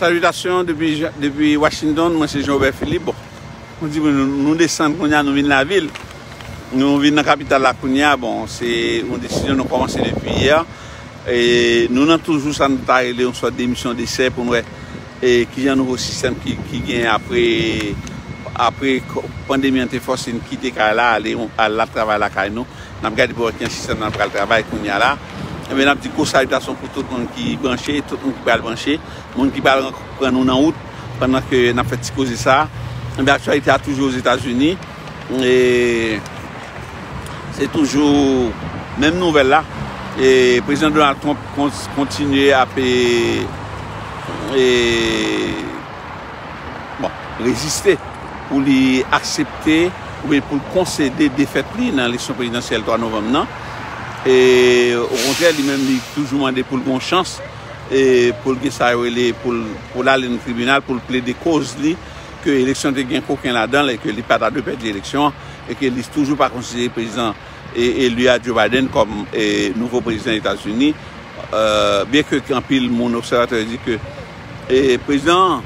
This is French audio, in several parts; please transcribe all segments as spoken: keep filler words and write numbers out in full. Salutations depuis, depuis Washington, moi c'est Jaubert Philippe. Bon, on dit nous, nous descendons, nous venons de la ville. Nous venons de la capitale la Kounia. Bon, c'est une décision nous commence depuis hier. Et nous avons toujours ça nous parler, on soit démission d'essai pour nous. Et qui a un nouveau système qui, qui vient après après pandémie entre force qui était là, aller à la travail la caille nous. Nous avons regardé pour qu'un système dans le travail Kounia là. Et bien, petit coup de salutation pour tout le monde qui est branché, tout le monde qui va le brancher, le monde qui va prendre nous en route pendant que nous avons fait petit cause de ça. L'actualité est toujours aux États-Unis. Et c'est toujours la même nouvelle là. Et le président Donald Trump continue à payer, et, bon, résister pour lui accepter, pour concéder des défaites dans l'élection présidentielle trois novembre. Non? Et au contraire, lui-même, il a toujours demandé pour le bon chance, et pour aller pour aller au tribunal, pour plaider cause, li, que l'élection de gain coquin là-dedans, et que les pas de perdre l'élection, et qu'il n'est toujours pas considéré président et élu à Joe Biden comme et, nouveau président des États-Unis. Euh, bien que, en pile, mon observateur dit que le président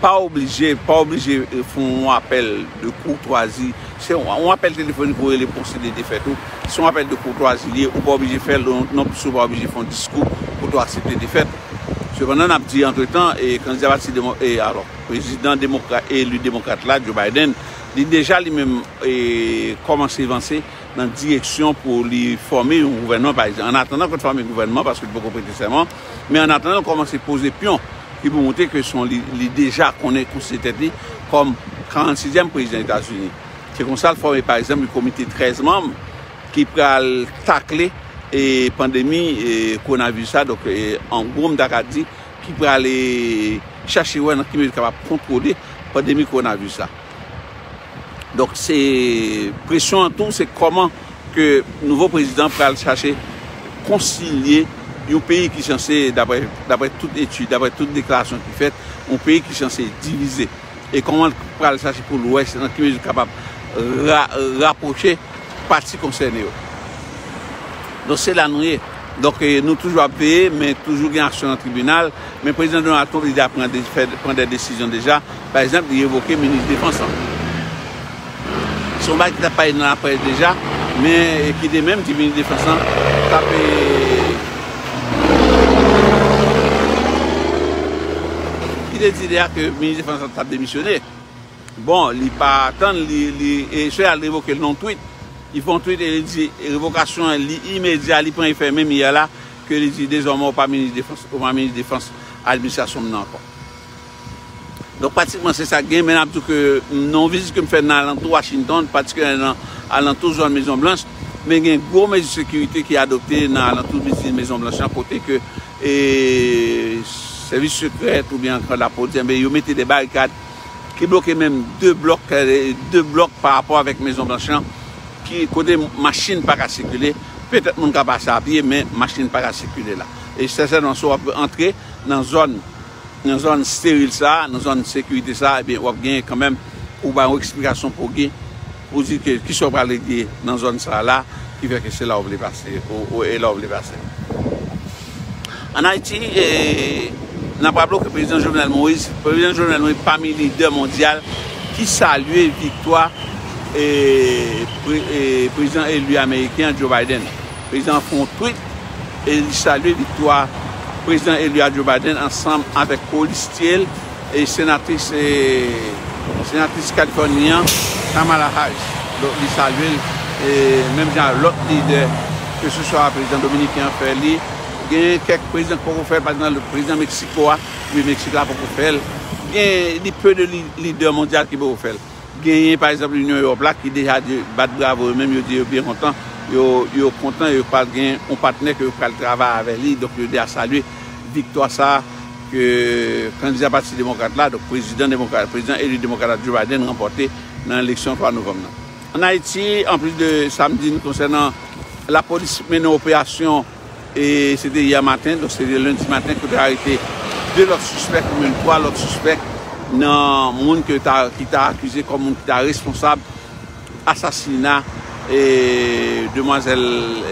pas obligé, pas obligé, font un appel de courtoisie. C'est un appel téléphonique pour les procéder des faits. Si on appelle de courtoisie, on n'est pas obligé de faire, on n'est pas obligé de faire un discours pour accepter des faits. Cependant, on a dit entre-temps, et quand il alors, le président démocrate et le démocrate là, Joe Biden, il a déjà lui-même commencé à avancer dans la direction pour lui former un gouvernement, par exemple. En attendant qu'on forme un gouvernement, parce qu'il peut comprendre nécessairement, mais en attendant, on commence à poser pion. Qui pour montrer que son li déjà connaît considéré comme quarante-sixième président des États-Unis. C'est comme ça le formé par exemple le comité treize membres qui prend le tacler et pandémie et coronavirus ça donc et, en gros m'dakadi qui prend aller chercher ouais qui est capable contrôler pandémie coronavirus ça. Donc c'est pression en tout c'est comment que nouveau président prend chercher concilier un pays qui est censé, d'après toute étude, d'après toute déclaration qui est faite, un pays qui est censé diviser. Et comment on peut le chercher pour l'Ouest, dans qui est capable de ra, rapprocher les parties concernées. Donc c'est la nuit. Donc eh, nous toujours à payer, mais toujours en action dans le tribunal. Mais le président Donald Trump il a pris des, fait, prendre des décisions déjà. Par exemple, il a évoqué le ministre de la Défense. Son bac n'a pas été dans la presse déjà, mais qui est même du ministre de la Défense, il a dit que le ministre de la Défense a démissionné. Bon, il n'a pas attendu, et il a révoqué le non-tweet. Il fait un tweet et il dit révocation immédiate, il prend un effet même hier là, que il dit désormais pas ministre de la Défense, pas ministre de la Défense, administration non encore. Donc pratiquement c'est ça qui est maintenant que non visite que je fais dans Washington, particulièrement à l'entour de la Maison Blanche, mais il y a une grosse mesure de sécurité qui est adoptée dans l'entour de la Maison Blanche, à côté que et, service secret ou bien encore la police, mais ils mettaient des barricades qui bloquaient même deux blocs, deux blocs par rapport avec Maison Blanche, qui côté machine pas à circuler, peut-être qu'on peut passer à pied, mais machine pas à circuler là. Et c'est ça, on peut entrer dans une zone, dans zone stérile ça, dans une zone de sécurité ça, et bien on gagne quand même, ou bien une explication pour dire que qui sont parlés dans une zone ça là, qui fait que c'est là où on voulait passer, où est là où on voulait passer. En Haïti, et n'a pas bloqué le président Jovenel Moïse, le président Jovenel Moïse parmi les leaders mondiaux qui saluait victoire et, et président élu américain Joe Biden. Le président font tweet et il saluait victoire président élu à Joe Biden ensemble avec Paul Stiel et sénatrice et, sénatrice californienne Tamara Harris. Donc il saluait et même dans l'autre leader que ce soit le président dominicain Ferli. Il y a quelques présidents qui ont fait, par exemple le président mexicain, le Mexique là pour faire. Il y a peu de leaders mondiaux qui peuvent faire. Il y a par exemple l'Union Européenne qui déjà bat bravo, même ils disent bien content, ils sont contents, ils ont un partenaire qui fait le travail avec lui, donc ils ont salué victoire ça que candidat parti démocrate là, donc président démocrate, président élu démocrate Joe Biden remporté dans l'élection trois novembre. En Haïti, en plus de samedi concernant la police mène une opération. Et c'était hier matin, donc c'était lundi matin que j'ai arrêté deux autres suspects, même trois autres suspects, dans le monde qui t'a accusé comme responsable assassinat et demoiselle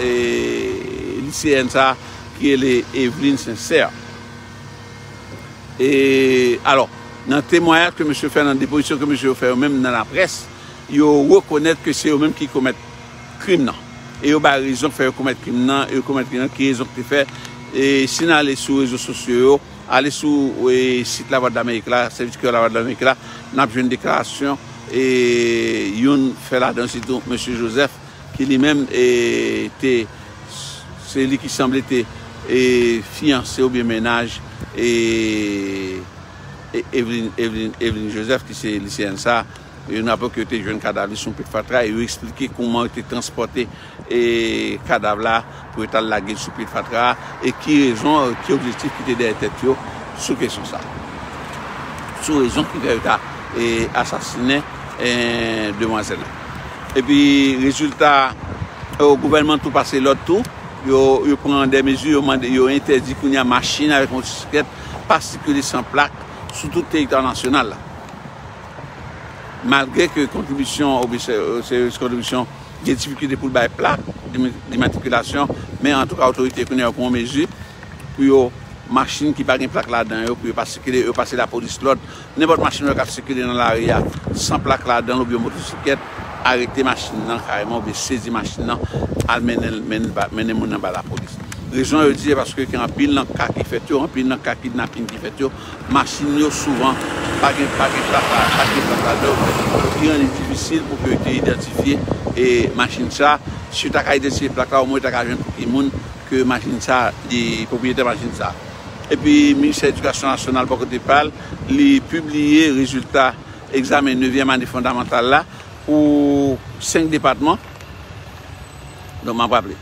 et lycéenne ça, qui est Evelyne Sincère. Et alors, dans le témoignage que M. fait, dans la déposition que M. fait, même dans la presse, ils reconnaissent que c'est eux-mêmes qui commettent crime. Non. Et ils ont raison de faire commettre crime, non, et ils commettent crime, qui ils ont fait. Et si vous allez sur les réseaux sociaux, allez sur le site de la Voix de l'Amérique, le service de la Voix de l'Amérique, nous avons une déclaration et Youn fait la danse, M. Joseph, qui lui-même était, c'est lui qui semblait être fiancé au bien ménage, et Evelyn, Evelyn, Evelyn Joseph, qui c'est lycéenne ça, il n'y a pas que des jeunes cadavres, ils sont plus fatra, et ils ont expliqué comment ils étaient transportés et cadavres là pour être lagués sous plus fatra et qui raison, qui objectif qui était derrière tête sous question ça, sous raison qui était assassiné demoiselle. Et puis résultat, au gouvernement tout passé l'autre tout, ils prennent des mesures, ils interdit qu'il y a machine avec une bicyclette particulière sans plaque sur tout le territoire national. Malgré que contribution sérieuse contribution des difficultés pour le plat d'immatriculation, mais en tout cas l'autorité connaît en mesure pour machines qui pas une plaque là-dedans, pour pas circuler, passer la police l'autre, n'importe machine qui a circulé dans l'arrière sans plaque là-dedans, ou bien motocyclette, arrêter machine carrément, ou saisir machine là, mener mon à la police. Raison je dis parce que quand pile dans cas qui fait tout, en pile dans cas kidnapping qui fait tout, machine souvent pas de plaque là-dedans, qui est difficile pour que tu identifier et machine ça, si tu as identifié plaque là au moins tu as jeune pour qui monde que machine ça, les propriétaires machine ça. Et puis le ministère de l'Éducation nationale pour que tu parles, il publié résultat examen neuvième année fondamentale là pour cinq départements. Donc m'a rappelé.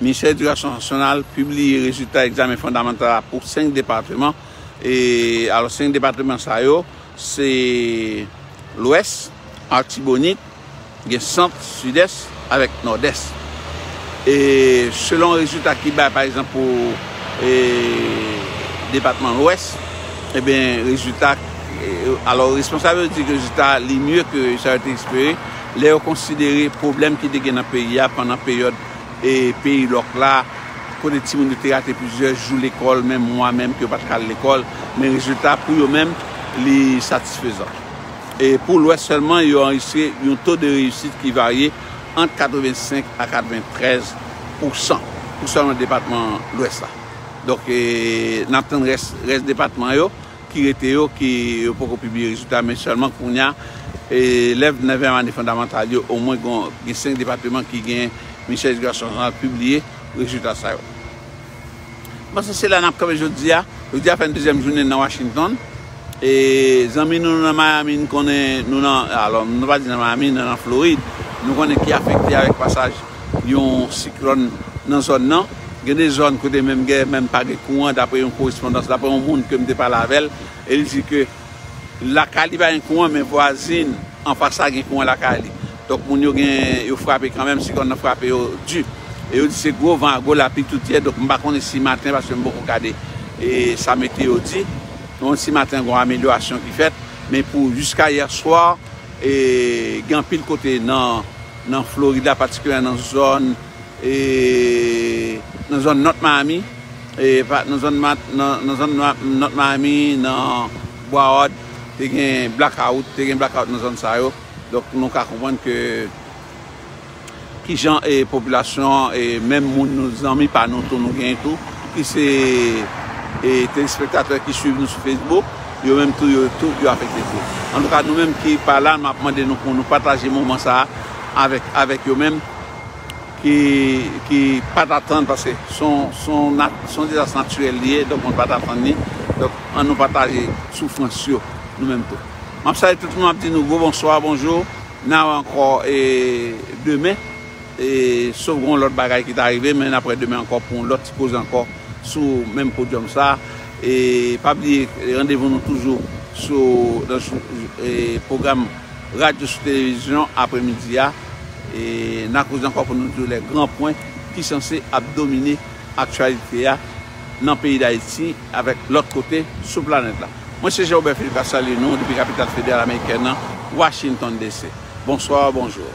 Le ministère de l'Éducation nationale publie les résultats d'examen fondamental pour cinq départements. Et alors, cinq départements, c'est l'Ouest, Artibonite, le Centre, Sud-Est, avec Nord-Est. Et selon les résultats qui bat, par exemple, pour le département de l'Ouest, eh bien, résultat, alors, responsable dit que le résultat est mieux que ça a été exprimé, les considérer problème qui dégagent dans le pays pendant la période. Et pays loc là, quand les petits monde de plusieurs jouent l'école, même moi-même que pas de l'école, mais le résultat pour eux-mêmes, il est satisfaisant. Et pour l'Ouest seulement, ils ont enregistré un taux de réussite qui variait entre quatre-vingt-cinq à quatre-vingt-treize pour cent pour seulement le département l'Ouest là. Donc, nous attendons le reste du département yo, qui était yo, qui n'a pas publié les résultats, mais seulement qu'on y a l'élève de neuvième année fondamentale, au moins il y a cinq départements qui gagnent. Michel Gasson a publié le résultat. Parce que c'est là que je dis, je dis à la deuxième journée dans Washington. Et les amis, nous sommes à Miami, nous sommes alors nous pas dire Miami, nous sommes en Floride. Nous connaissons qui est affecté avec le passage d'un cyclone dans la zone. Il y a des zones qui même même pas de courant, d'après une correspondance, d'après un monde que je ne parle pas avec elle. Elle dit que la Cali a un courant, mais voisine en face à un courant la Cali. Donc, les gens ont frappé quand même, si on a frappé, du. Et on dit c'est gros vent, gros lapis tout hier. Donc, je ne sais pas si c'est ce matin, parce que je ne peux pas regarder. Et ça météo dit. Donc, ce matin, il y a une amélioration qui fait. Mais pour jusqu'à hier soir, il y a un pile côté dans la Floride, particulièrement dans la zone, et dans la zone North Miami, et dans la zone North Miami, dans Bois Haute, il y a un blackout, il y a un blackout dans la zone Sayo. Donc, nous comprenons que les gens et la population, et même nos amis, par nous, nous gagnons tout, qui c'est téléspectateurs qui suivent nous sur Facebook, ils ont même tout, ils ont affecté tout. En tout cas, nous-mêmes qui parlons, là, nous demandons nous pour nous partager ce moment ça avec, avec eux-mêmes, qui ne pas d'attendre parce que son, son, son désastre naturel lié, donc on ne peut pas attendre. Donc, on nous partage souffrance sur nous-mêmes tout. Je salue tout le monde, je dis bonsoir, bonjour. Nous avons encore et demain, et sauvons l'autre bagaille qui est arrivé, mais après demain encore pour l'autre qui pose encore sur le même podium ça. Et pas oublier, rendez-vous nous toujours sur le programme radio sur télévision après-midi. Et nous avons encore pour nous les grands points qui sont censés dominer l'actualité dans le pays d'Haïti avec l'autre côté sur la planète là. Moi, c'est Jaubert Philippe Bassalino, depuis la capitale fédérale américaine, Washington D C. Bonsoir, bonjour.